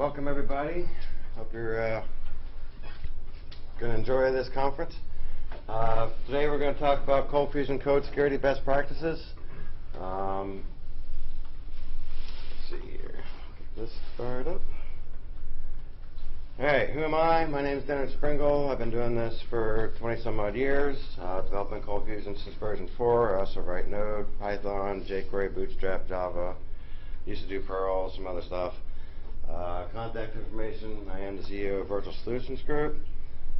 welcome everybody. Hope you're going to enjoy this conference. Today we're going to talk about ColdFusion code security best practices. Let's see here. Get this fired up. All right, who am I? My name is Denard Springle. I've been doing this for 20-some-odd years, developing ColdFusion since version 4. I also write Node, Python, jQuery, Bootstrap, Java. Used to do Perl, some other stuff. Contact information, I am the CEO of Virtual Solutions Group.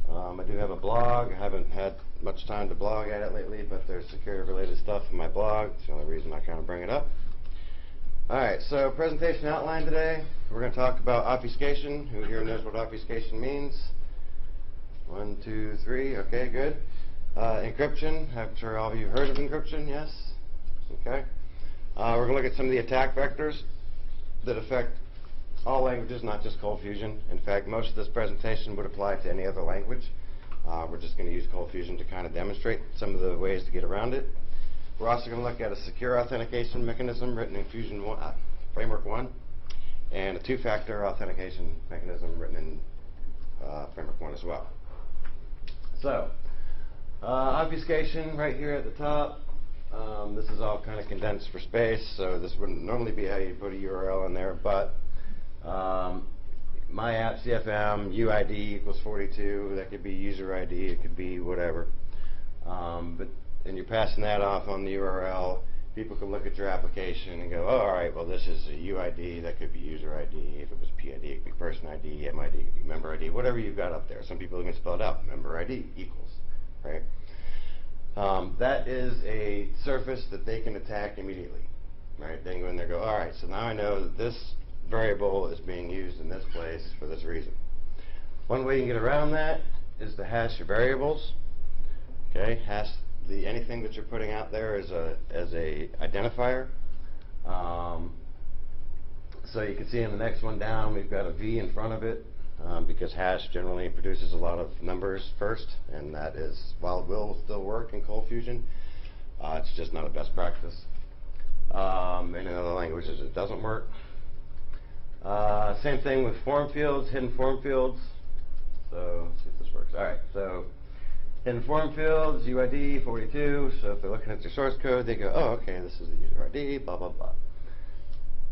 I do have a blog. I haven't had much time to blog at it lately, but there's security-related stuff in my blog. It's the only reason I kind of bring it up. All right, so presentation outline today. We're going to talk about obfuscation. Who here knows what obfuscation means? 1, 2, 3. Okay, good. Encryption. I'm sure all of you heard of encryption, yes? Okay. We're going to look at some of the attack vectors that affect all languages, not just ColdFusion. In fact, most of this presentation would apply to any other language. We're just going to use ColdFusion to kind of demonstrate some of the ways to get around it. We're also going to look at a secure authentication mechanism written in Framework 1, and a two-factor authentication mechanism written in Framework 1 as well. So, obfuscation right here at the top. This is all kind of condensed for space, so this wouldn't normally be how you put a URL in there, but my app CFM UID equals 42. That could be user ID. It could be whatever. And you're passing that off on the URL, people can look at your application and go, oh, all right, well, this is a UID, that could be user ID, if it was PID, it could be person ID, MID, it could be member ID, whatever you've got up there. Some people even spell it out, member ID equals, right? That is a surface that they can attack immediately, right? They can go in there and go, all right, so now I know that this variable is being used in this place for this reason. One way you can get around that is to hash your variables, okay? Anything that you're putting out there is as a identifier. So you can see in the next one down, we've got a V in front of it because hash generally produces a lot of numbers first, and that is, while it will still work in ColdFusion, it's just not a best practice. And in other languages, it doesn't work. Same thing with form fields, hidden form fields. So let's see if this works. All right, so. In form fields, UID 42, so if they're looking at your source code, they go, oh, okay, this is the user ID, blah, blah, blah.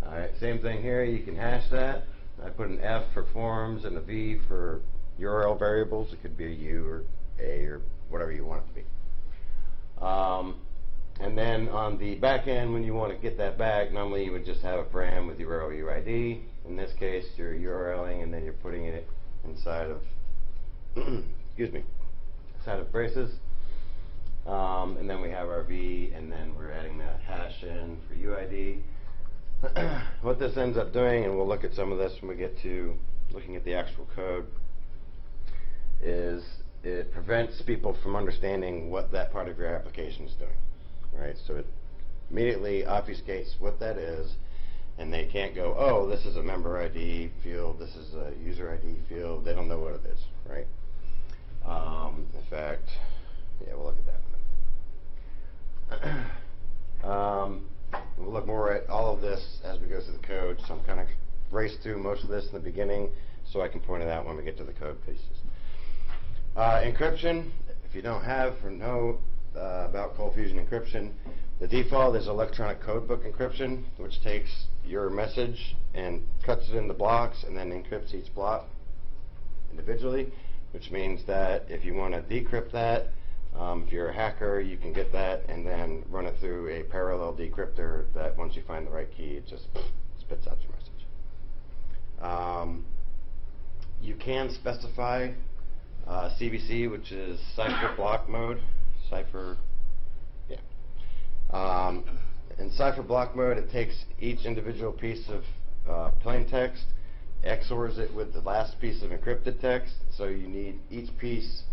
All right, same thing here, you can hash that. I put an F for forms and a V for URL variables. It could be a U or A or whatever you want it to be. And then on the back end, when you want to get that back, normally you would just have a param with URL UID. In this case, you're URLing and then you're putting it inside of, excuse me, side of braces, and then we have our V, and then we're adding that hash in for UID. What this ends up doing, and we'll look at some of this when we get to looking at the actual code, is it prevents people from understanding what that part of your application is doing, right? So it immediately obfuscates what that is, and they can't go, oh, this is a member ID field, this is a user ID field, they don't know what it is, right? In fact, yeah, we'll look at that in a minute. We'll look more at all of this as we go through the code, so I'm kind of raced through most of this in the beginning so I can point it out when we get to the code pieces. Encryption, if you don't have or know about ColdFusion encryption, the default is electronic codebook encryption, which takes your message and cuts it into blocks and then encrypts each block individually, which means that if you want to decrypt that, if you're a hacker, you can get that and then run it through a parallel decryptor that once you find the right key, it just spits out your message. You can specify CBC, which is Cipher block mode. Cipher, yeah. In Cipher block mode, it takes each individual piece of plain text, XORs it with the last piece of encrypted text, so you need each piece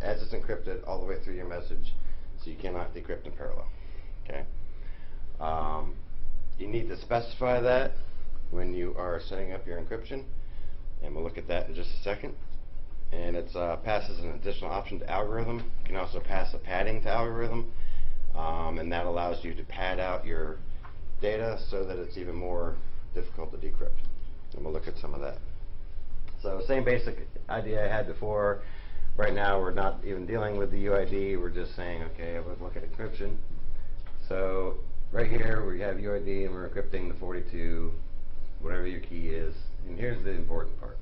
as it's encrypted all the way through your message, so you cannot decrypt in parallel. Okay. You need to specify that when you are setting up your encryption, and we'll look at that in just a second. And it passes an additional option to algorithm. You can also pass a padding to algorithm, and that allows you to pad out your data so that it's even more difficult to decrypt. And we'll look at some of that So same basic idea I had before. Right now we're not even dealing with the UID, we're just saying, okay, let's look at encryption. So right here we have UID and we're encrypting the 42, whatever your key is. And here's the important part.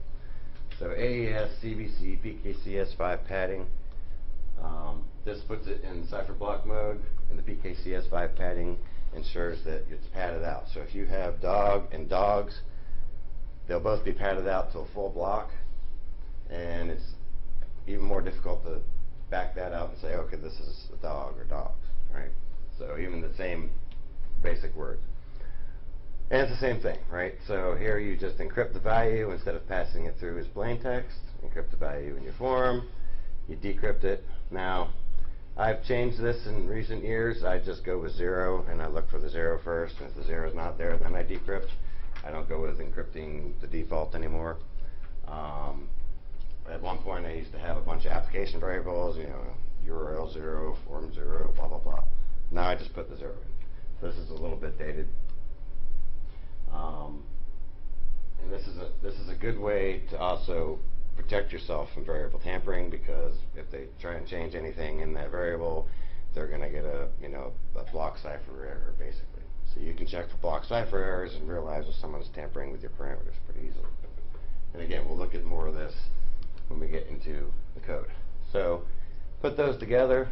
So AES, CBC, PKCS5 padding. This puts it in Cipher block mode, and the PKCS5 padding ensures that it's padded out. So if you have dog and dogs, they'll both be padded out to a full block, and it's even more difficult to back that up and say, okay, this is a dog or dogs, right? So even the same basic words. And it's the same thing, right? So here you just encrypt the value instead of passing it through as plain text, encrypt the value in your form, you decrypt it. Now, I've changed this in recent years. I just go with 0 and I look for the 0 first, and if the 0 is not there, then I decrypt. I don't go with encrypting the default anymore. At one point I used to have a bunch of application variables, you know, URL 0, form 0, blah, blah, blah. Now I just put the 0 in. So this is a little bit dated. And this is a good way to also protect yourself from variable tampering, because if they try and change anything in that variable, they're going to get a block cipher error, basically. So you can check for block cipher errors and realize if someone's tampering with your parameters pretty easily. And again, we'll look at more of this when we get into the code. So put those together.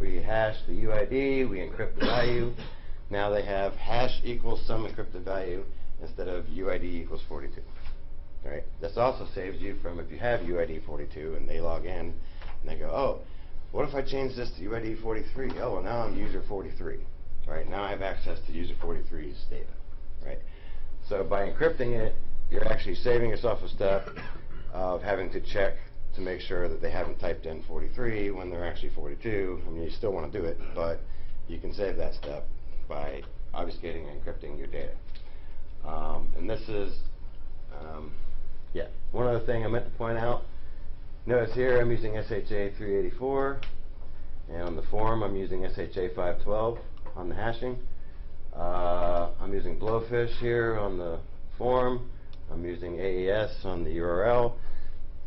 We hash the UID, we encrypt the value. Now they have hash equals some encrypted value instead of UID equals 42. Right? This also saves you from, if you have UID 42 and they log in and they go, oh, what if I change this to UID 43? Oh, well, now I'm user 43. Right? Now I have access to user 43's data. Right? So by encrypting it, you're actually saving yourself a step of having to check to make sure that they haven't typed in 43 when they're actually 42. I mean, you still want to do it, but you can save that step by obfuscating and encrypting your data. And this is, yeah, one other thing I meant to point out. Notice here I'm using SHA384, and on the form I'm using SHA512 on the hashing. I'm using Blowfish here on the form. I'm using AES on the URL.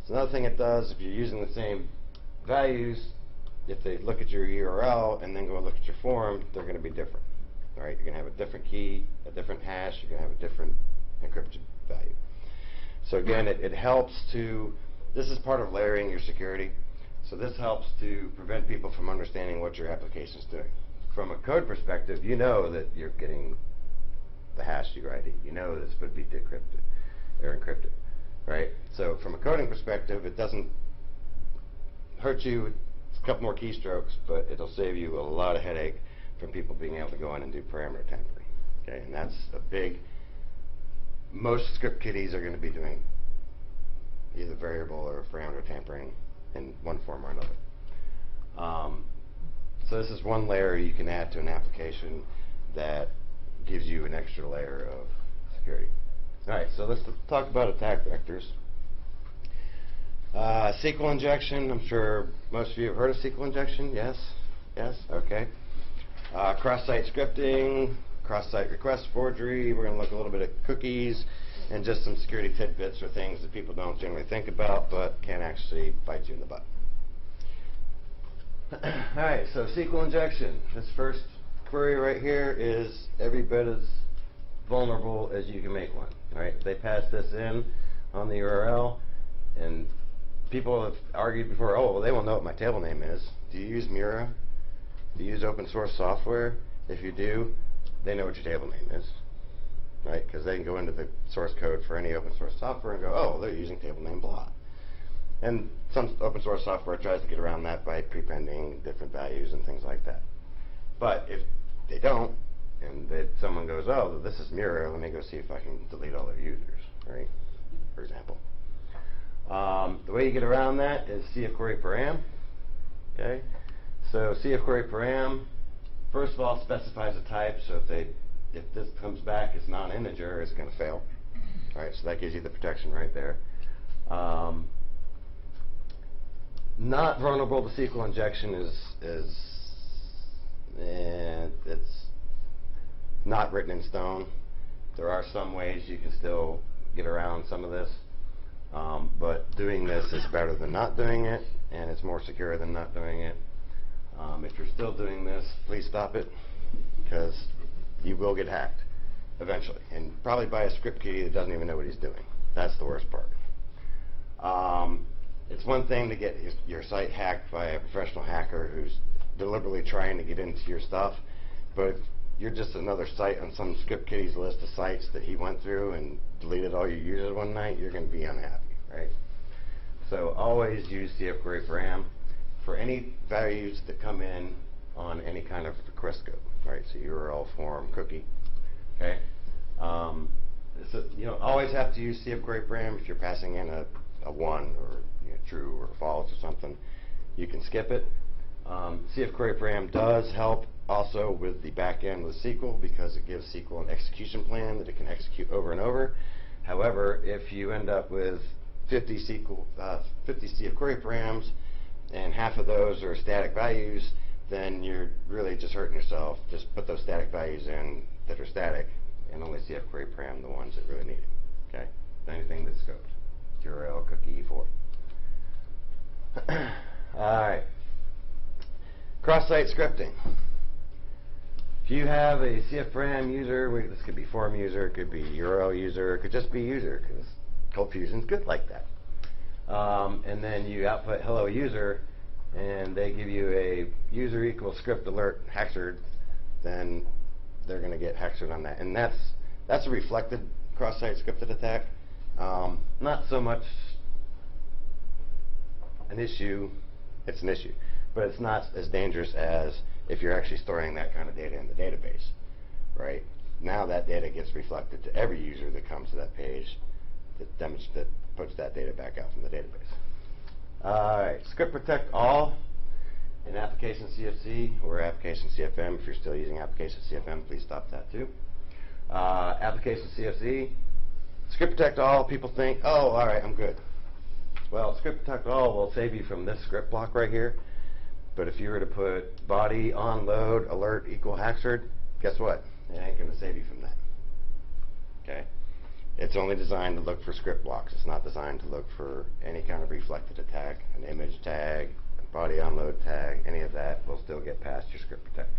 It's another thing it does, if you're using the same values, if they look at your URL and then go and look at your form, they're going to be different. Right? You're going to have a different key, a different hash, you're going to have a different encrypted value. So again, it helps to, this is part of layering your security, so this helps to prevent people from understanding what your application's doing. From a code perspective, you know that you're getting the hash UID, you know this would be decrypted, or encrypted, right? So from a coding perspective, it doesn't hurt you, it's a couple more keystrokes, but it'll save you a lot of headache from people being able to go in and do parameter tampering, okay? And that's a big, most script kiddies are going to be doing either variable or parameter tampering in one form or another. So this is one layer you can add to an application that gives you an extra layer of security. All right, so let's talk about attack vectors. SQL injection, I'm sure most of you have heard of SQL injection, yes? Yes, okay. Cross-site scripting, cross-site request forgery, we're going to look a little bit at cookies, and just some security tidbits or things that people don't generally think about, but can actually bite you in the butt. Alright, so SQL injection. This first query right here is every bit as vulnerable as you can make one. Right? They pass this in on the URL, and people have argued before, oh, well, they won't know what my table name is. Do you use Mira? Do you use open source software? If you do, they know what your table name is, right? Because they can go into the source code for any open source software and go, oh, they're using table name blah. And some open source software tries to get around that by prepending different values and things like that. But if they don't, and that someone goes, oh, this is Mira, let me go see if I can delete all their users, right? For example. The way you get around that is cfQueryParam, okay? So cfQueryParam, first of all, specifies a type, so if this comes back as non-integer, it's going to fail. All right, so that gives you the protection right there. Not vulnerable to SQL injection is it's not written in stone. There are some ways you can still get around some of this, but doing this is better than not doing it, and it's more secure than not doing it. If you're still doing this, please stop it, because you will get hacked eventually, and probably by a script kiddie that doesn't even know what he's doing. That's the worst part. It's one thing to get your site hacked by a professional hacker who's deliberately trying to get into your stuff, but if you're just another site on some script kiddie's list of sites that he went through and deleted all your users one night, you're going to be unhappy, right? So always use cfQueryParam for any values that come in on any kind of request scope, right? So URL, form, cookie, okay? So you don't always have to use cfQueryParam if you're passing in a 1 or true or false or something. You can skip it. cfQueryParam does help also with the back end with SQL, because it gives SQL an execution plan that it can execute over and over. However, if you end up with 50 cfQueryParams and half of those are static values, then you're really just hurting yourself. Just put those static values in that are static, and only cfQueryParam the ones that really need it. Okay? Anything that's scoped. URL, cookie, for. Alright. Cross-site scripting. If you have a cfParam user, this could be form user, it could be URL user, it could just be user, because ColdFusion's good like that. And then you output hello user, and they give you a user equals script alert hexered, then they're going to get hexered on that. And that's a reflected cross-site scripted attack. Not so much an issue, it's an issue, but it's not as dangerous as if you're actually storing that kind of data in the database, right? Now that data gets reflected to every user that comes to that page that puts that data back out from the database. Alright, script protect all in application CFC or application CFM. If you're still using application CFM, please stop that too. Application CFC, script protect all, people think, oh, alright, I'm good. Well, script protect all will save you from this script block right here, but if you were to put body on load alert equal hexed, guess what? It ain't going to save you from that. Okay? It's only designed to look for script blocks. It's not designed to look for any kind of reflected attack, an image tag, a body on load tag, any of that will still get past your script protect.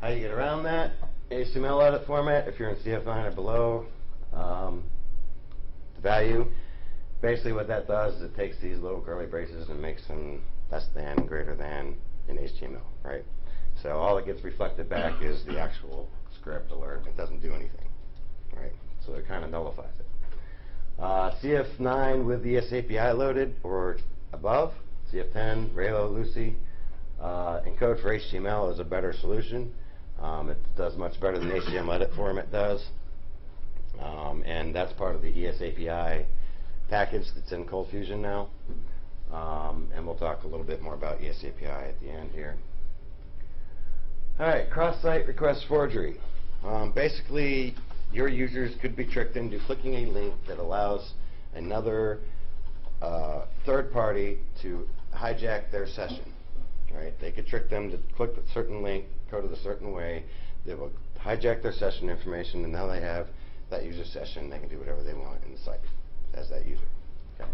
How you get around that? HTML edit format, if you're in CF9 or below, the value. Basically what that does is it takes these little curly braces and makes them less than, greater than in HTML, right? So all that gets reflected back is the actual script alert. It doesn't do anything, right? So it kind of nullifies it. CF9 with the ESAPI loaded or above, CF10, Railo, Lucee, encode for HTML is a better solution. It does much better than HTML edit format does. And that's part of the ESAPI package that's in ColdFusion now. And we'll talk a little bit more about ESAPI at the end here. Alright, cross-site request forgery. Basically, your users could be tricked into clicking a link that allows another third party to hijack their session. Right? They could trick them to click a certain link, code it a certain way, that will hijack their session information, and now they have that user session. They can do whatever they want in the site as that user. Okay.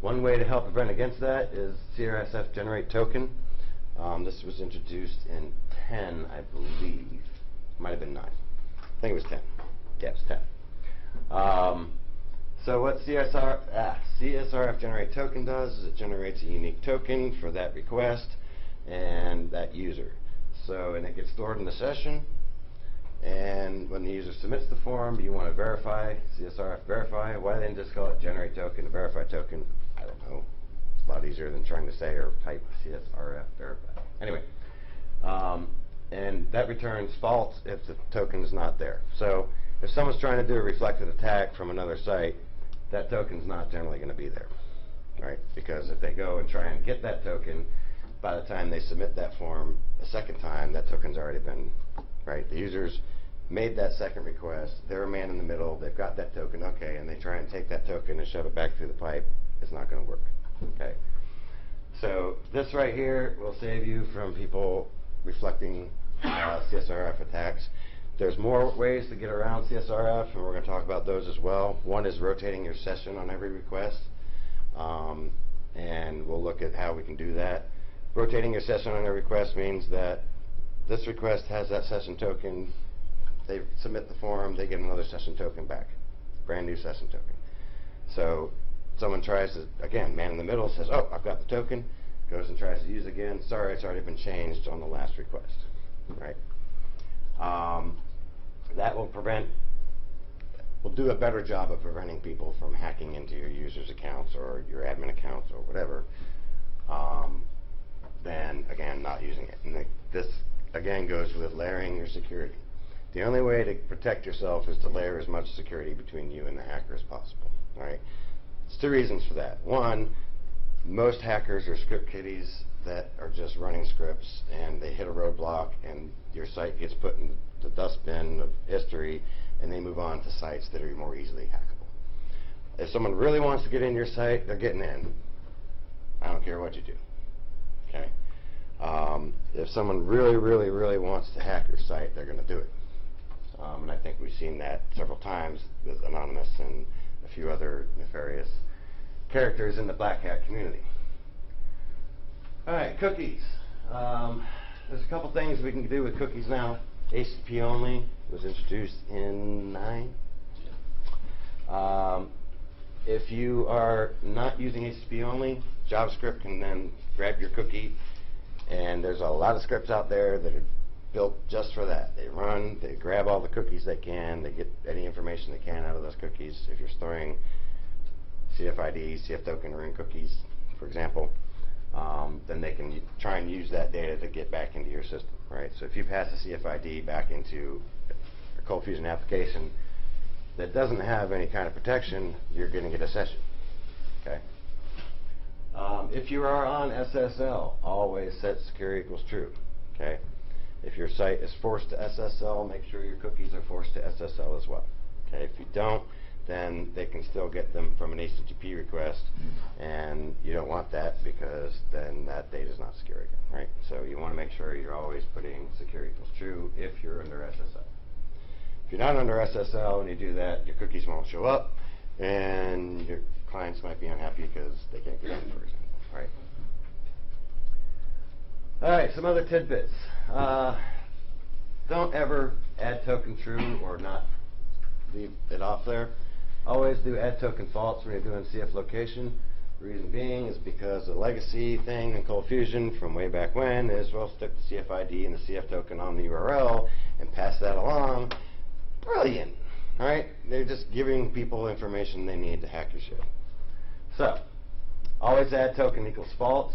One way to help prevent against that is CSRF generate token. This was introduced in 10, I believe. Might have been 9. I think it was 10. Yeah, it was 10. So what CSRF generate token does is it generates a unique token for that request and that user. So, and it gets stored in the session. And when the user submits the form, you want to verify, CSRF verify. Why didn't they just call it generate token, verify token? I don't know. It's a lot easier than trying to say or type CSRF verify. Anyway, and that returns false if the token's not there. So if someone's trying to do a reflected attack from another site, that token's not generally going to be there, right? Because if they go and try and get that token, by the time they submit that form a second time, that token's already been, right? The user's made that second request, they're a man in the middle, they've got that token, okay, and they try and take that token and shove it back through the pipe, it's not going to work, okay? So this right here will save you from people reflecting CSRF attacks. There's more ways to get around CSRF, and we're going to talk about those as well. One is rotating your session on every request. and we'll look at how we can do that. Rotating a session on a request means that this request has that session token. They submit the form, they get another session token back, brand new session token. So someone tries to, again, man in the middle says, oh, I've got the token, goes and tries to use it again. Sorry, it's already been changed on the last request, right? That will prevent, will do a better job of preventing people from hacking into your users' accounts or your admin accounts or whatever than, again, not using it. And this, again, goes with layering your security. The only way to protect yourself is to layer as much security between you and the hacker as possible, right? There's two reasons for that. One, most hackers are script kiddies that are just running scripts, and they hit a roadblock, and your site gets put in the dustbin of history, and they move on to sites that are more easily hackable. If someone really wants to get in your site, they're getting in. I don't care what you do, okay? If someone really, really, really wants to hack your site, they're going to do it. And I think we've seen that several times with Anonymous and a few other nefarious characters in the black hat community. All right, cookies. There's a couple things we can do with cookies now. HTTP only was introduced in 9. If you are not using HTTP only, JavaScript can then grab your cookie, and there's a lot of scripts out there that are built just for that. They run, they grab all the cookies they can, they get any information they can out of those cookies. If you're storing CFID, CF token, or in cookies, for example, then they can try and use that data to get back into your system, right? So if you pass a CFID back into a ColdFusion application that doesn't have any kind of protection, you're going to get a session, okay? If you are on SSL, always set secure equals true, okay? If your site is forced to SSL, make sure your cookies are forced to SSL as well, okay? If you don't, then they can still get them from an HTTP request, and you don't want that because then that data is not secure again, right? So you want to make sure you're always putting secure equals true if you're under SSL. If you're not under SSL and you do that, your cookies won't show up, and your clients might be unhappy because they can't get in, for example, right? All right, some other tidbits. Don't ever add token true or not leave it off there. Always do add token false when you're doing CF location. The reason being is because the legacy thing in ColdFusion from way back when is, well, stick the CFID and the CF token on the URL and pass that along. Brilliant, right? They're just giving people information they need to hack your shit. So, always add token equals false,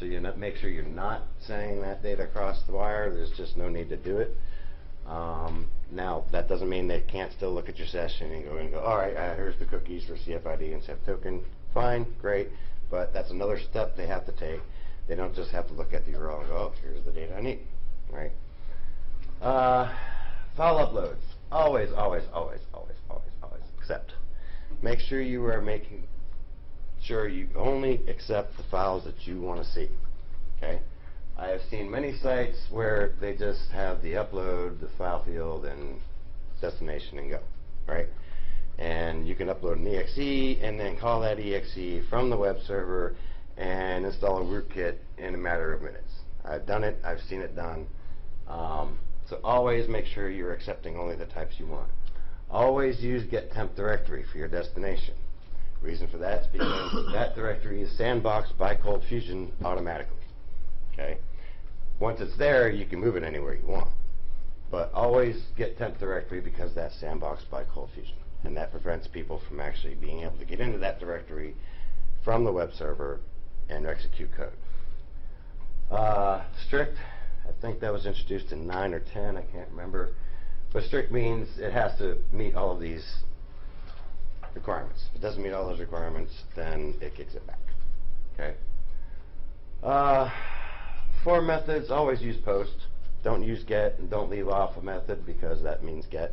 so you make sure you're not sending that data across the wire. There's just no need to do it. Now, that doesn't mean they can't still look at your session and go, all right, here's the cookies for CFID and CF token. Fine, great, but that's another step they have to take. They don't just have to look at the URL and go, oh, here's the data I need, right? File uploads. Always, always, always, always, always, always accept. Make sure you are making sure you only accept the files that you want to see, okay? I have seen many sites where they just have the upload, the file field, and destination and go, right? And you can upload an exe and then call that exe from the web server and install a rootkit in a matter of minutes. I've done it. I've seen it done. So always make sure you're accepting only the types you want. Always use get temp directory for your destination. Reason for that is because that directory is sandboxed by ColdFusion automatically. Okay. Once it's there, you can move it anywhere you want. But always get temp directory because that's sandboxed by ColdFusion. And that prevents people from actually being able to get into that directory from the web server and execute code. Strict, I think that was introduced in 9 or 10, I can't remember. But strict means it has to meet all of these requirements. If it doesn't meet all those requirements, then it kicks it back. Okay. Form methods, always use post. Don't use get and don't leave off a method because that means get.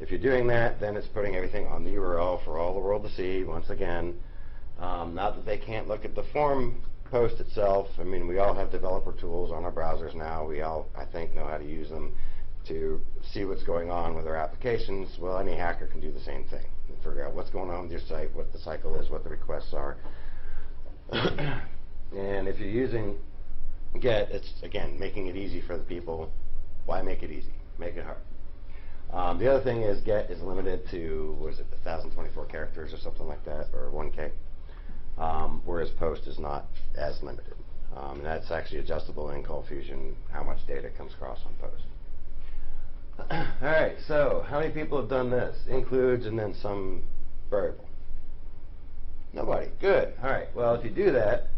If you're doing that, then it's putting everything on the URL for all the world to see, once again. Not that they can't look at the form post itself. I mean, we all have developer tools on our browsers now. We all, I think, know how to use them to see what's going on with our applications. Well, any hacker can do the same thing. figure out what's going on with your site, what the cycle is, what the requests are. And if you're using GET, it's, again, making it easy for the people. Why make it easy? Make it hard. The other thing is GET is limited to, what is it, 1,024 characters or something like that, or 1K, whereas POST is not as limited. And that's actually adjustable in ColdFusion, how much data comes across on POST. All right, so how many people have done this? Includes and then some variable. Nobody. Good. All right. Well, if you do that,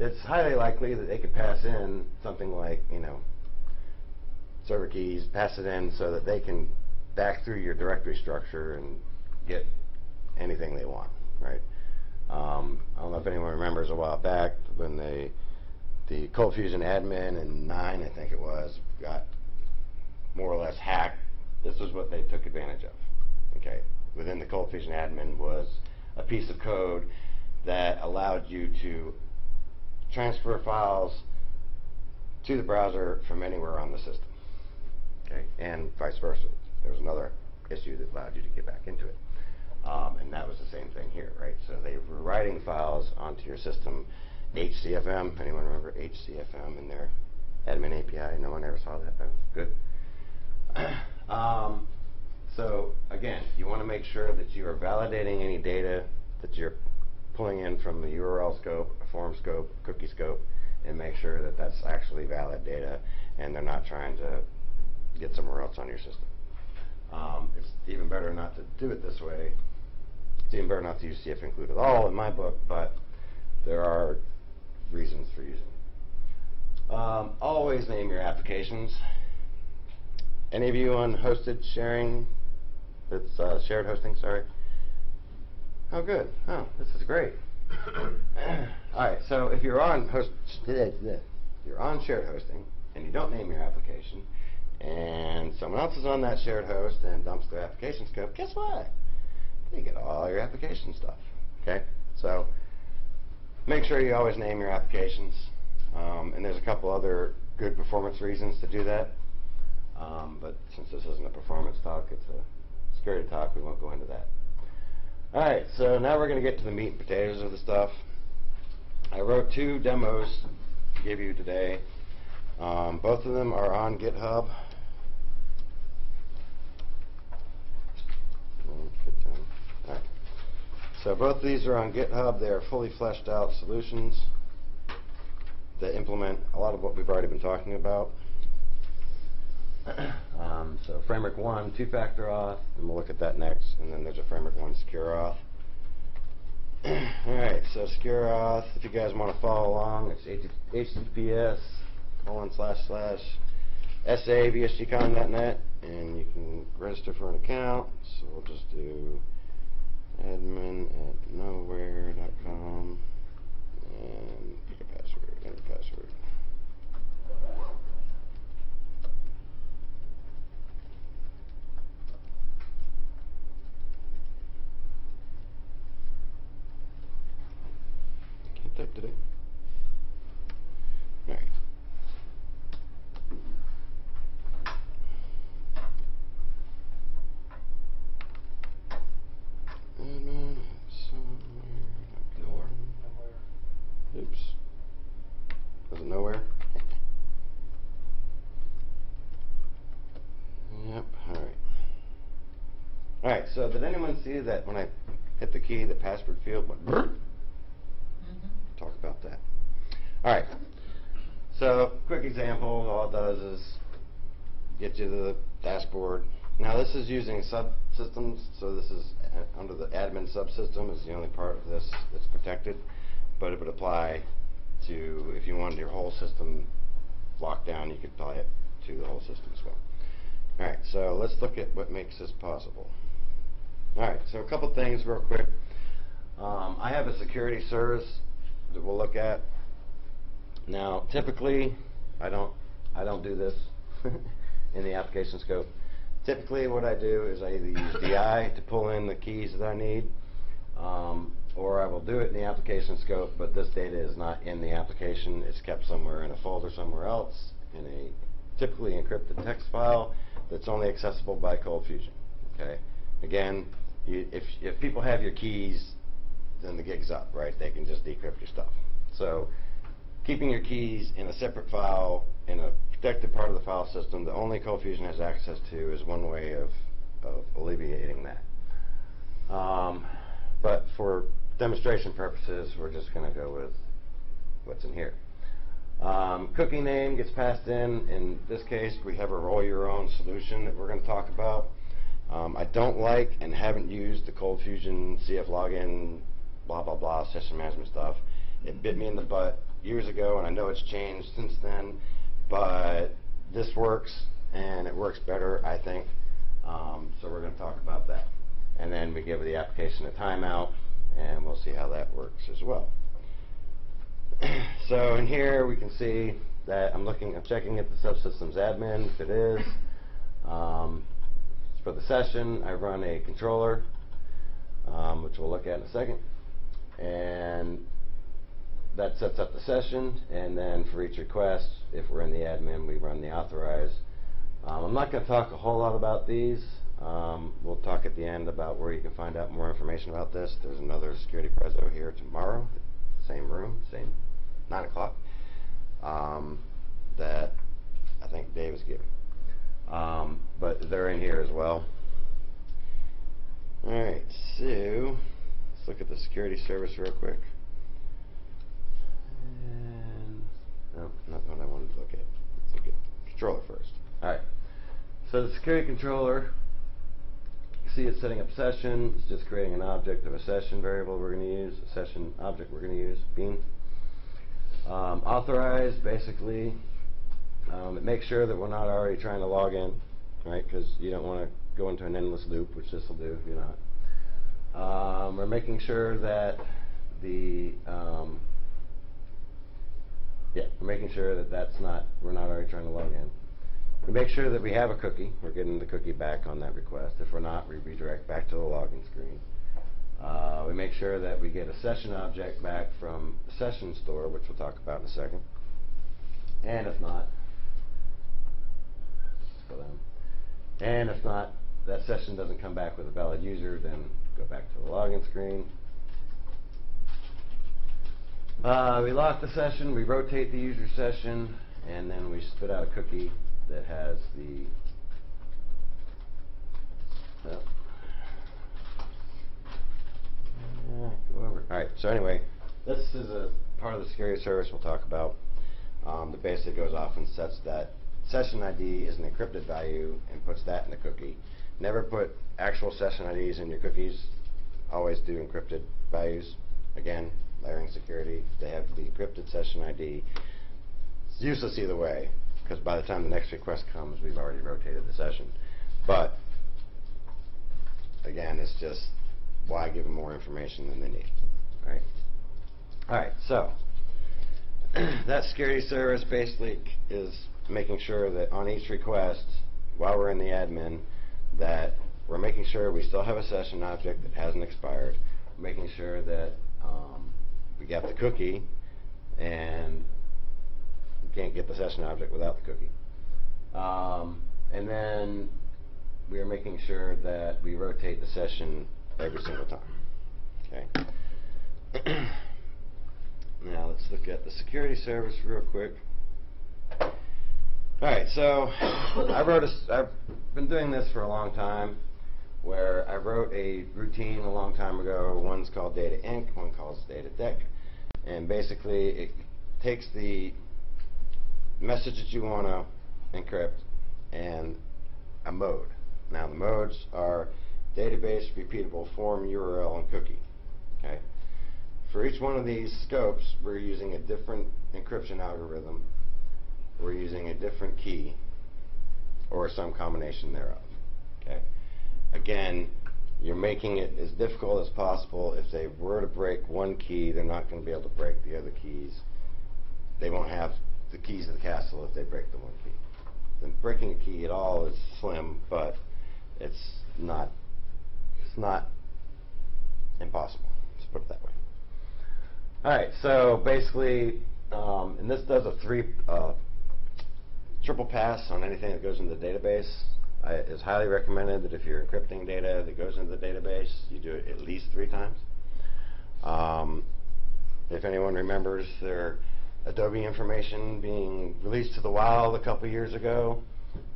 it's highly likely that they could pass in something like, you know, server keys, pass it in so that they can back through your directory structure and get anything they want, right? I don't know if anyone remembers a while back when the ColdFusion admin in 9, I think it was, got more or less hacked. This is what they took advantage of. Okay, within the ColdFusion admin was a piece of code that allowed you to transfer files to the browser from anywhere on the system, okay, and vice versa. There was another issue that allowed you to get back into it, and that was the same thing here, right? So they were writing files onto your system. HCFM, anyone remember HCFM in their admin API? No one ever saw that, though. Good. So again, you want to make sure that you are validating any data that you're pulling in from the URL scope, a form scope, cookie scope, and make sure that that's actually valid data and they're not trying to get somewhere else on your system. It's even better not to do it this way. It's even better not to use CF include at all in my book, but there are reasons for using it. Always name your applications. Any of you on hosted sharing? That's shared hosting, sorry. Oh, good. Oh, this is great. All right, so if you're on shared hosting and you don't name your application and someone else is on that shared host and dumps their application scope, guess what? They get all your application stuff, okay? So make sure you always name your applications. And there's a couple other good performance reasons to do that. But since this isn't a performance talk, it's a security talk, we won't go into that. All right, so now we're going to get to the meat and potatoes of the stuff. I wrote 2 demos to give you today. Both of them are on GitHub. All right. So both of these are on GitHub. They are fully fleshed out solutions that implement a lot of what we've already been talking about. So Framework 1, 2-factor auth, and we'll look at that next. And then there's a Framework 1 secure auth. All right, so secure auth, if you guys want to follow along, it's https://savsgcon.net, and you can register for an account. So we'll just do admin@nowhere.com and pick a password, enter password. Type today. All right. And somewhere. Oops. Was it nowhere? Yep. All right. All right. So did anyone see that when I hit the key, the password field went brrr? Talk about that. All right. So, quick example. All it does is get you to the dashboard. Now, this is using subsystems. So, this is under the admin subsystem is the only part of this that's protected. But it would apply to, if you wanted your whole system locked down, you could apply it to the whole system as well. All right. So, let's look at what makes this possible. All right. So, a couple things real quick. I have a security service that we'll look at. Now, typically, I don't do this in the application scope. Typically, what I do is I either use DI to pull in the keys that I need, or I will do it in the application scope, but this data is not in the application. It's kept somewhere in a folder somewhere else in a typically encrypted text file that's only accessible by ColdFusion. Okay. Again, if people have your keys, then the gig's up, right? They can just decrypt your stuff. So keeping your keys in a separate file, in a protected part of the file system that only ColdFusion has access to, is one way of alleviating that. But for demonstration purposes, we're just going to go with what's in here. Cookie name gets passed in. In this case, we have a roll your own solution that we're going to talk about. I don't like and haven't used the ColdFusion CF login, blah, blah, blah, session management stuff. It bit me in the butt years ago, and I know it's changed since then, but this works, and it works better, I think. So we're going to talk about that. And then we give the application a timeout, and we'll see how that works as well. So in here, we can see that I'm checking at the subsystem's admin, if it is. For the session, I run a controller, which we'll look at in a second. And that sets up the session, and then for each request, if we're in the admin, we run the authorize. I'm not going to talk a whole lot about these. We'll talk at the end about where you can find out more information about this. There's another security preso here tomorrow, same room, same 9 o'clock, that I think Dave is giving. But they're in here as well. All right, so let's look at the security service real quick. And no, not the one I wanted to look at. Let's look at controller first. All right. So the security controller, you see it's setting up session. It's just creating an object of a session variable we're going to use, a session object we're going to use, bean. Authorize, basically, it makes sure that we're not already trying to log in, right? Because you don't want to go into an endless loop, which this will do if you're not. We're making sure that the we're not already trying to log in. We make sure that we have a cookie. We're getting the cookie back on that request. If we're not, we redirect back to the login screen. We make sure that we get a session object back from the session store, which we'll talk about in a second. And if not, that session doesn't come back with a valid user, then go back to the login screen. We lock the session, we rotate the user session, and then we spit out a cookie that has the. Alright, so anyway, this is a part of the security service we'll talk about. That basically goes off and sets that session ID as an encrypted value and puts that in the cookie. Never put actual session IDs in your cookies. Always do encrypted values. Again, layering security. They have the encrypted session ID. It's useless either way, because by the time the next request comes, we've already rotated the session. But again, it's just why give them more information than they need, right? All right, so that security service basically is making sure that on each request, while we're in the admin, that we're making sure we still have a session object that hasn't expired, making sure that we got the cookie, and we can't get the session object without the cookie. And then we are making sure that we rotate the session every single time. Okay. Now let's look at the security service real quick. All right, so I've been doing this for a long time, where I wrote a routine a long time ago. One's called data inc, one calls data deck, and basically it takes the message that you want to encrypt and a mode. Now the modes are database, repeatable form, URL, and cookie. Okay. For each one of these scopes, we're using a different encryption algorithm. We're using a different key, or some combination thereof. Okay. Again, you're making it as difficult as possible. If they were to break one key, they're not going to be able to break the other keys. They won't have the keys of the castle if they break the one key. Then breaking a key at all is slim, but it's not impossible. Let's put it that way. Alright, so basically, and this does a triple pass on anything that goes into the database. It's highly recommended that if you're encrypting data that goes into the database, you do it at least 3 times. If anyone remembers their Adobe information being released to the wild a couple years ago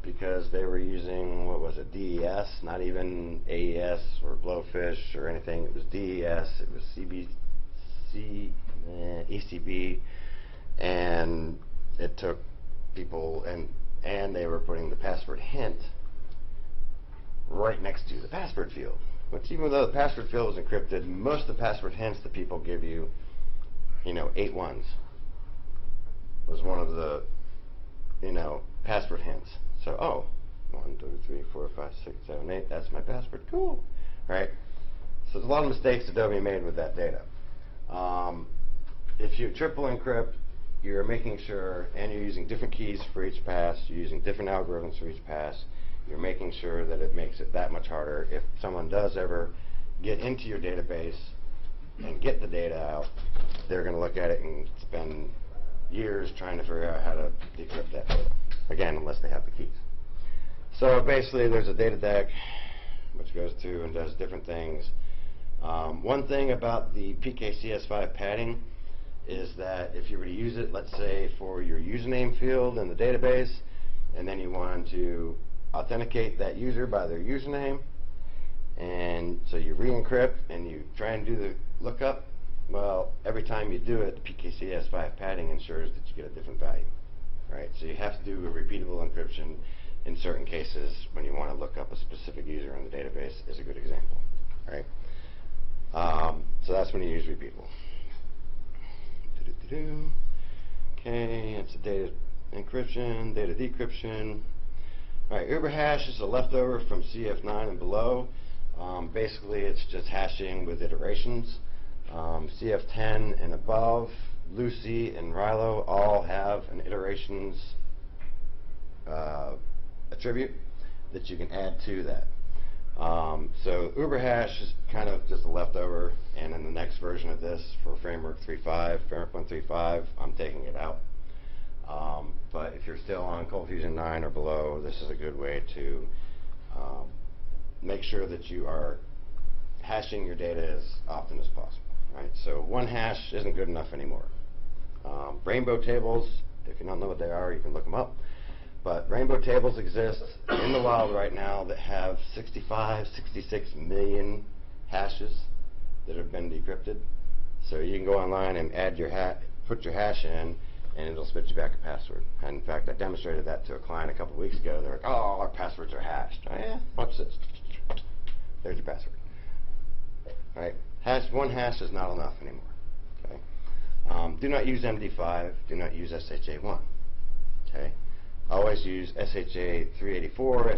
because they were using, what was it, DES, not even AES or Blowfish or anything. It was DES, it was CBC, ECB, and it took people, and they were putting the password hint right next to the password field, which, even though the password field was encrypted, most of the password hints that people give you, you know, 8 ones was one of the, you know, password hints. So, oh, 1, 2, 3, 4, 5, 6, 7, 8, that's my password, cool, right? So there's a lot of mistakes Adobe made with that data. If you triple encrypt, you're making sure, and you're using different keys for each pass, you're using different algorithms for each pass, you're making sure that it makes it that much harder if someone does ever get into your database and get the data out. They're going to look at it and spend years trying to figure out how to decrypt that data. Again, unless they have the keys. So basically, there's a data deck which goes through and does different things. One thing about the PKCS5 padding is that if you were to use it, let's say, for your username field in the database, and then you wanted to authenticate that user by their username, and so you re-encrypt and you try and do the lookup, well, every time you do it, the PKCS5 padding ensures that you get a different value, right? So you have to do a repeatable encryption in certain cases when you want to look up a specific user in the database is a good example, right? So that's when you use repeatable. Okay, it's a data encryption, data decryption. All right, uber hash is a leftover from CF9 and below. Basically, it's just hashing with iterations. CF10 and above, Lucee and Railo all have an iterations attribute that you can add to that. So uber hash is kind of just a leftover, and in the next version of this for Framework 3.5, Framework 1.3.5, I'm taking it out. But if you're still on ColdFusion 9 or below, this is a good way to make sure that you are hashing your data as often as possible. Right? So one hash isn't good enough anymore. Rainbow tables, if you don't know what they are, you can look them up. But rainbow tables exist in the wild right now that have 65, 66 million hashes that have been decrypted. So you can go online and add your put your hash in, and it'll spit you back a password. And in fact, I demonstrated that to a client a couple weeks ago. They're like, "Oh, our passwords are hashed." Oh yeah, watch this. There's your password. All right, one hash is not enough anymore. Okay. Do not use MD5. Do not use SHA1. Okay. Always use SHA384,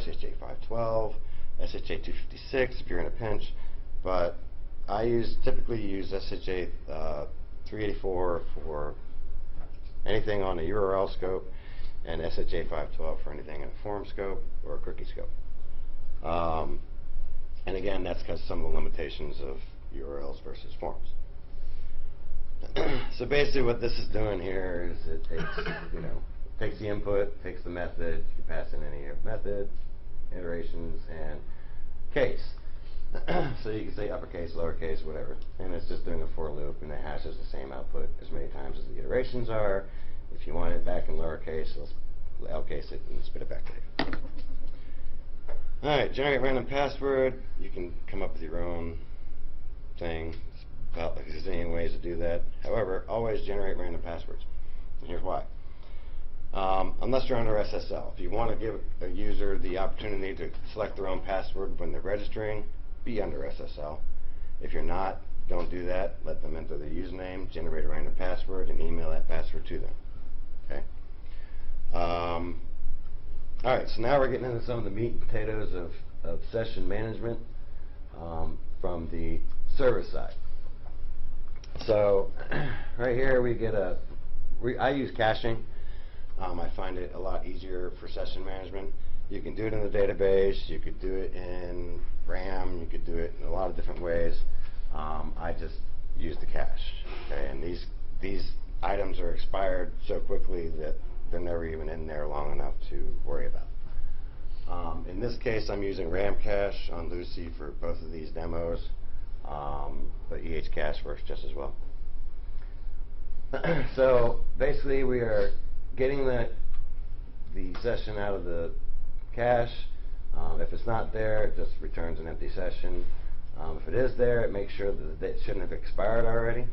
SHA512, SHA256 if you're in a pinch, but I typically use SHA384 for anything on a URL scope, and SHA512 for anything in a form scope or a cookie scope. And again, that's because some of the limitations of URLs versus forms. So basically, what this is doing here is it takes, you know, takes the input, takes the method, you pass in any method, iterations, and case. So you can say uppercase, lowercase, whatever. And it's just doing a for loop, and it hashes the same output as many times as the iterations are. If you want it back in lowercase, it'll outcase it and spit it back to you. Alright, generate random password. You can come up with your own thing. It's about like there's any ways to do that. However, always generate random passwords. And here's why. Unless you're under SSL. If you want to give a user the opportunity to select their own password when they're registering, be under SSL. If you're not, don't do that. Let them enter their username, generate a random password, and email that password to them. Okay. All right, so now we're getting into some of the meat and potatoes of session management from the server side. So right here we get a... I use caching. I find it a lot easier for session management. You can do it in the database, you could do it in RAM, you could do it in a lot of different ways. I just use the cache. Okay? And these items are expired so quickly that they're never even in there long enough to worry about. In this case, I'm using RAM cache on Lucee for both of these demos, but EH cache works just as well. So basically, we are getting the session out of the cache. If it's not there, it just returns an empty session. If it is there, it makes sure that it shouldn't have expired already.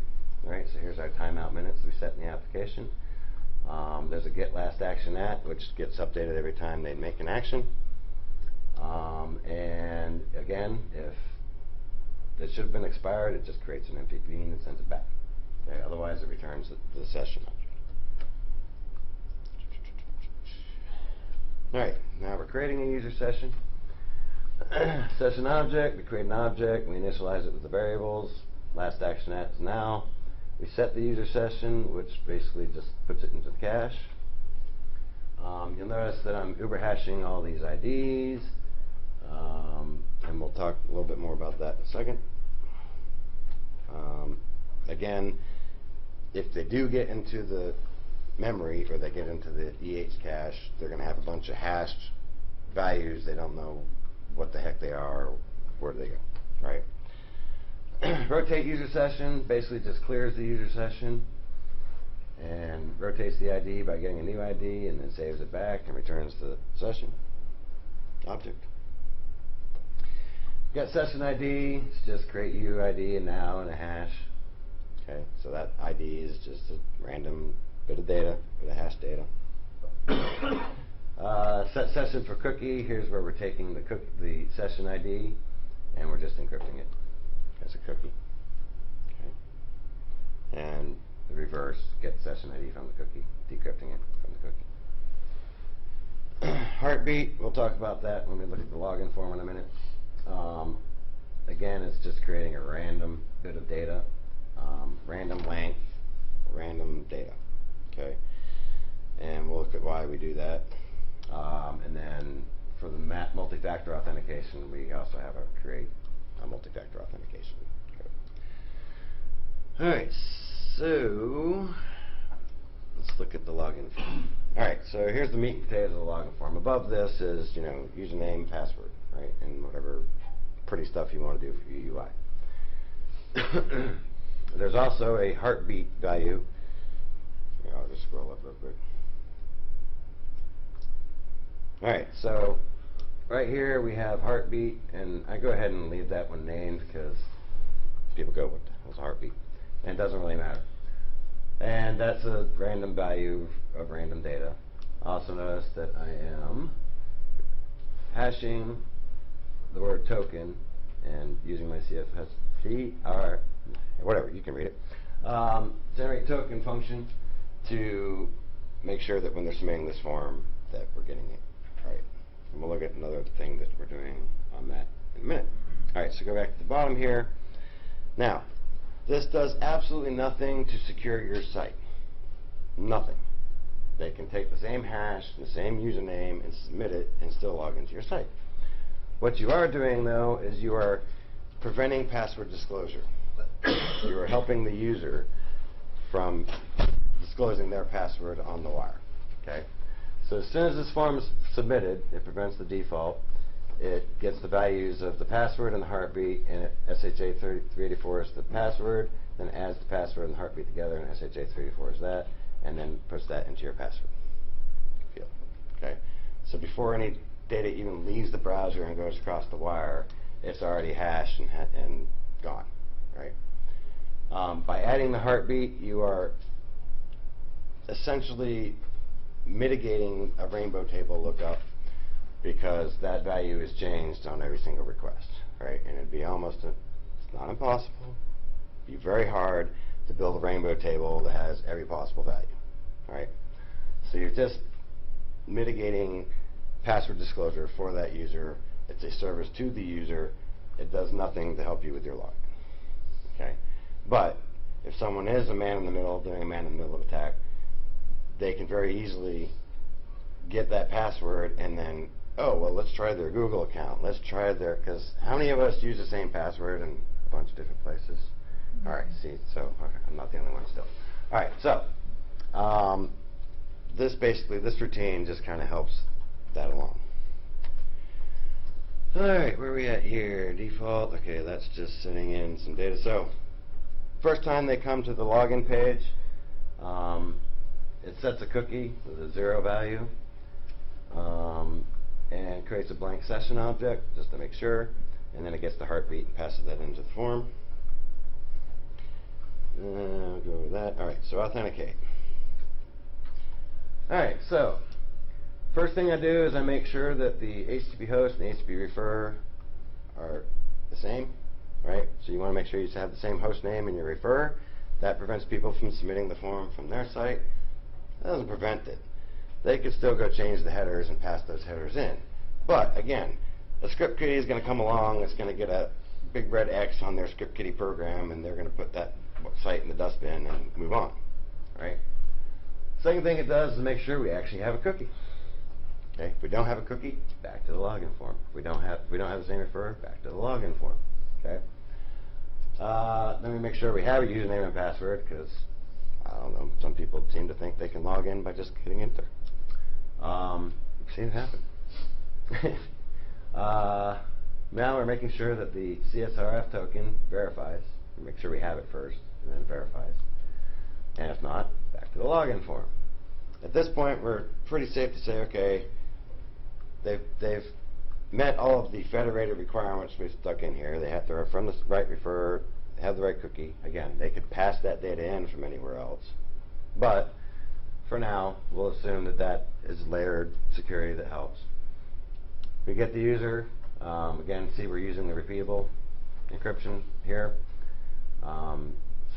All right, so here's our timeout minutes we set in the application. There's a get last action at, which gets updated every time they make an action. And again, if it should have been expired, it just creates an empty bean and sends it back. Okay, otherwise, it returns the session object. All right, now we're creating a user session. Session object, we create an object, we initialize it with the variables. Last action at is now. We set the user session, which basically just puts it into the cache. You'll notice that I'm uber hashing all these IDs, and we'll talk a little bit more about that in a second. Again, if they do get into the memory or they get into the EH cache, they're going to have a bunch of hashed values. They don't know what the heck they are or where they go, right? Rotate user session basically just clears the user session and rotates the ID by getting a new ID and then saves it back and returns the session object. Got session ID, it's just create UID and now and a hash. Okay, so that ID is just a random bit of data, bit of hash data. Set session for cookie, here's where we're taking the session ID and we're just encrypting it as a cookie. Okay. And the reverse, get session ID from the cookie, decrypting it from the cookie. Heartbeat, we'll talk about that when we look at the login form in a minute. Again, it's just creating a random bit of data, random length, random data. Okay. And we'll look at why we do that. And then for the multi-factor authentication, we also have our create a multi-factor authentication. Okay. All right, so let's look at the login form. All right, so here's the meat and potatoes of the login form. Above this is, you know, username, password, right, and whatever pretty stuff you want to do for your UI. There's also a heartbeat value. Here, I'll just scroll up real quick. All right, so right here we have heartbeat, and I go ahead and leave that one named because people go, what the hell's a heartbeat? And it doesn't really matter. And that's a random value of random data. Also notice that I am hashing the word token and using my CFID, whatever, you can read it. Generate token function to make sure that when they're submitting this form that we're getting it right. And we'll look at another thing that we're doing on that in a minute. All right, so go back to the bottom here. Now, this does absolutely nothing to secure your site. Nothing. They can take the same hash, the same username, and submit it and still log into your site. What you are doing, though, is you are preventing password disclosure. You are helping the user from disclosing their password on the wire. Okay? So as soon as this form is submitted, it prevents the default. It gets the values of the password and the heartbeat, and SHA384 is the password, then adds the password and the heartbeat together, and SHA384 is that, and then puts that into your password field. Okay. So before any data even leaves the browser and goes across the wire, it's already hashed and gone. Right. By adding the heartbeat, you are essentially mitigating a rainbow table lookup because that value is changed on every single request, right? And it'd be almost, it's not impossible, it'd be very hard to build a rainbow table that has every possible value, right? So you're just mitigating password disclosure for that user. It's a service to the user. It does nothing to help you with your log, okay? But if someone is a man in the middle doing a man in the middle of attack, they can very easily get that password and then, oh, well, let's try their Google account. Let's try their, because how many of us use the same password in a bunch of different places? Mm-hmm. All right, see, so okay, I'm not the only one still. All right, so this routine just kind of helps that along. Alright, where are we at here? Default, okay, that's just sending in some data. So, first time they come to the login page, it sets a cookie with a 0 value, and creates a blank session object just to make sure, and then it gets the heartbeat and passes that into the form. We'll go over that. Alright, so authenticate. Alright, so first thing I do is I make sure that the HTTP host and the HTTP refer are the same, right? So you want to make sure you have the same host name and your refer. That prevents people from submitting the form from their site. That doesn't prevent it. They could still go change the headers and pass those headers in. But again, a script kiddie is going to come along, it's going to get a big red X on their script kiddie program, and they're going to put that site in the dustbin and move on, right? Second thing it does is make sure we actually have a cookie. Okay, if we don't have a cookie, back to the login form. If we don't have the same refer, back to the login form. Okay. Then we make sure we have a username and password, because I don't know, some people seem to think they can log in by just getting in there. We've seen it happen. Now we're making sure that the CSRF token verifies. We make sure we have it first, and then it verifies. And if not, back to the login form. At this point, we're pretty safe to say, okay, they've met all of the federated requirements we've stuck in here. They have to from the right refer, have the right cookie. Again, they could pass that data in from anywhere else. But for now, we'll assume that that is layered security that helps. We get the user. Again, see, we're using the repeatable encryption here, so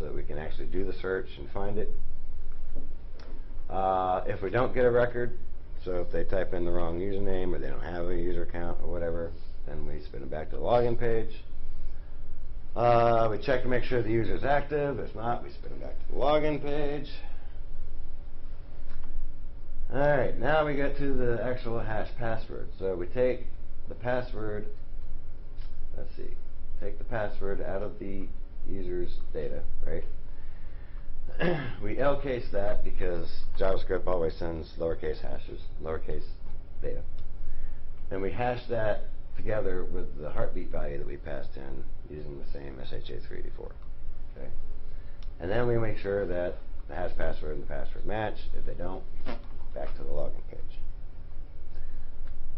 that we can actually do the search and find it. If we don't get a record, so if they type in the wrong username or they don't have a user account or whatever, then we spin it back to the login page. We check to make sure the user is active. If not, we spin it back to the login page. Alright, now we get to the actual hash password. So we take the password, let's see, take the password out of the user's data, right? We lcase that because JavaScript always sends lowercase hashes, lowercase data. Then we hash that together with the heartbeat value that we passed in using the same SHA384. Okay? And then we make sure that the hash password and the password match. If they don't, back to the login page.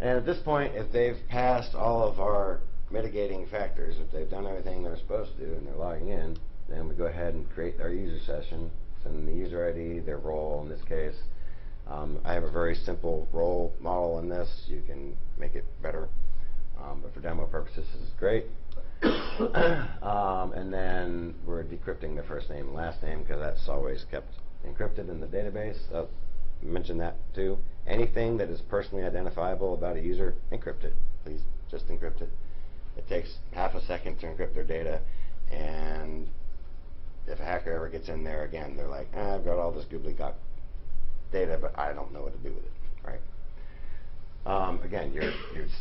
And at this point, if they've passed all of our mitigating factors, if they've done everything they're supposed to and they're logging in, then we go ahead and create our user session, send the user ID, their role in this case. I have a very simple role model in this. You can make it better, but for demo purposes, this is great. And then we're decrypting the first name and last name, because that's always kept encrypted in the database. I'll mention that too. Anything that is personally identifiable about a user, encrypt it. Please, just encrypt it. It takes half a second to encrypt their data, and if a hacker ever gets in there again, they're like, I've got all this gobbledygook data, but I don't know what to do with it, right? Again, you're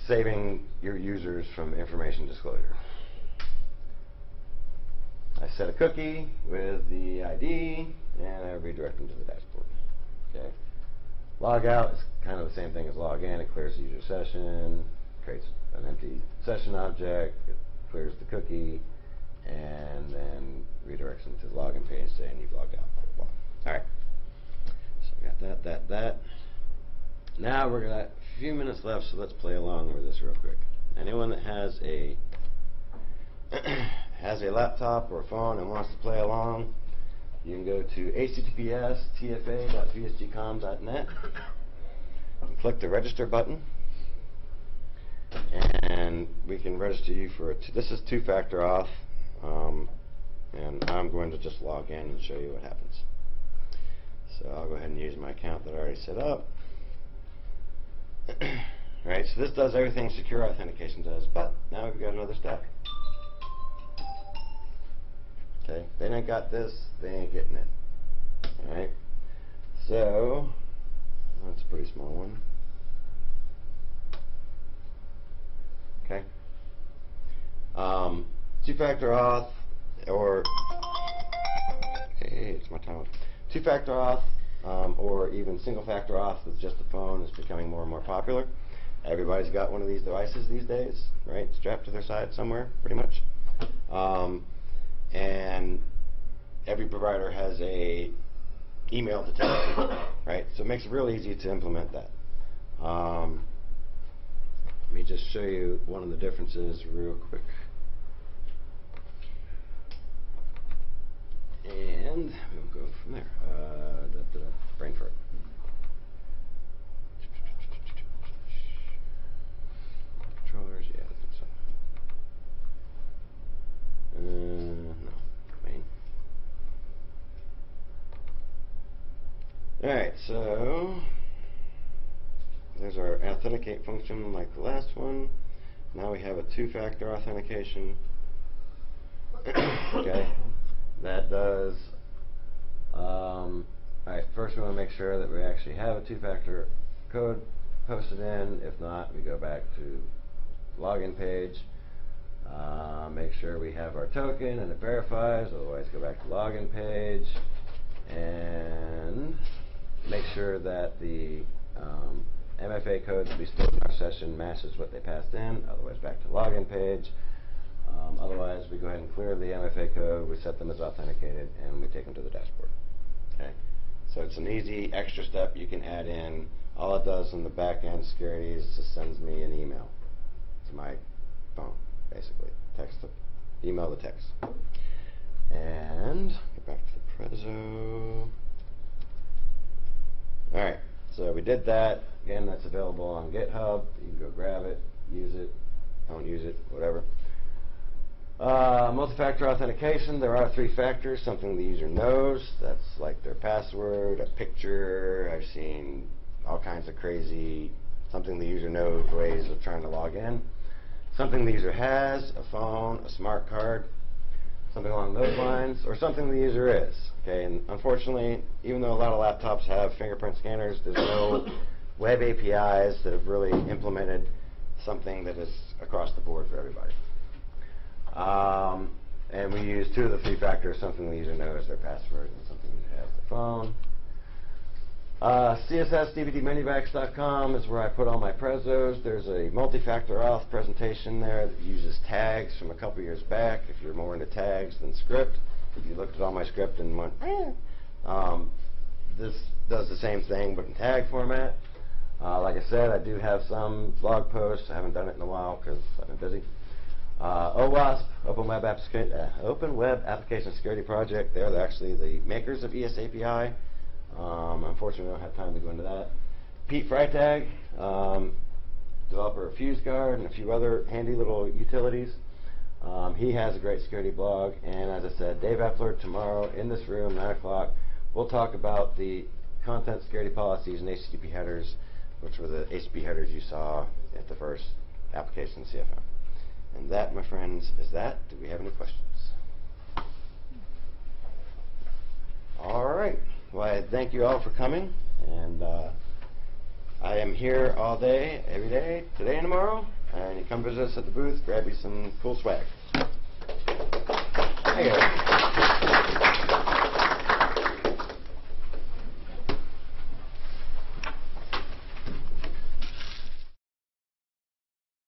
saving your users from information disclosure. I set a cookie with the ID, and I redirect them to the dashboard. Okay. Log out is kind of the same thing as log in. It clears the user session, creates an empty session object, it clears the cookie, and then redirects them to the login page saying you've logged out. Blah, blah, blah. Alright. So I got that. Now we're got a few minutes left, so let's play along with this real quick. Anyone that has a laptop or a phone and wants to play along, you can go to https://tfa.vsgcom.net and click the register button. And we can register you for a this is two-factor auth. And I'm going to just log in and show you what happens. So I'll go ahead and use my account that I already set up. Right, so this does everything secure authentication does, but now we've got another step. Okay, they ain't got this, they ain't getting it. Alright, so that's a pretty small one. Okay. Two-factor auth, or hey, it's my time. Two-factor auth, or even single-factor auth with just the phone is becoming more and more popular. Everybody's got one of these devices these days, right? Strapped to their side somewhere, pretty much. And every provider has a email to tell you, right? So it makes it real easy to implement that. Let me just show you one of the differences real quick. And we'll go from there. Brain fart. Controllers, yeah, I think so. No, main. Alright, so there's our authenticate function like the last one. Now we have a two-factor authentication. Okay. That does, alright, first we want to make sure that we actually have a two-factor code posted in. If not, we go back to login page, make sure we have our token and it verifies, otherwise go back to login page, and make sure that the MFA code to be stored in our session matches what they passed in, otherwise back to login page. Otherwise, we go ahead and clear the MFA code, we set them as authenticated, and we take them to the dashboard. Okay, so it's an easy extra step you can add in. All it does in the back end security is just sends me an email to my phone, basically. Text to email the text. And get back to the Prezzo. Alright, so we did that. Again, that's available on GitHub. You can go grab it, use it, don't use it, whatever. Multi-factor authentication, there are three factors, something the user knows, that's like their password, a picture, I've seen all kinds of crazy, something the user knows ways of trying to log in, something the user has, a phone, a smart card, something along those lines, or something the user is, okay, and unfortunately, even though a lot of laptops have fingerprint scanners, there's no web APIs that have really implemented something that is across the board for everybody. And we use two of the three factors, something the user knows, their password, and something the user has, their phone. CSSDVDMiniVax.com is where I put all my prezos. There's a multi-factor auth presentation there that uses tags from a couple years back. If you're more into tags than script, if you looked at all my script and went, this does the same thing but in tag format. Like I said, I do have some blog posts. I haven't done it in a while because I've been busy. OWASP, Open Web Application Security Project. They're actually the makers of ES API. Unfortunately, we don't have time to go into that. Pete Freitag, developer of FuseGuard and a few other handy little utilities. He has a great security blog. And as I said, Dave Epler tomorrow in this room, 9 o'clock, we'll talk about the content security policies and HTTP headers, which were the HTTP headers you saw at the first application CFM. And that, my friends, is that. Do we have any questions? All right. Well, I thank you all for coming. And I am here all day, every day, today and tomorrow. And you come visit us at the booth, grab you some cool swag. There you go.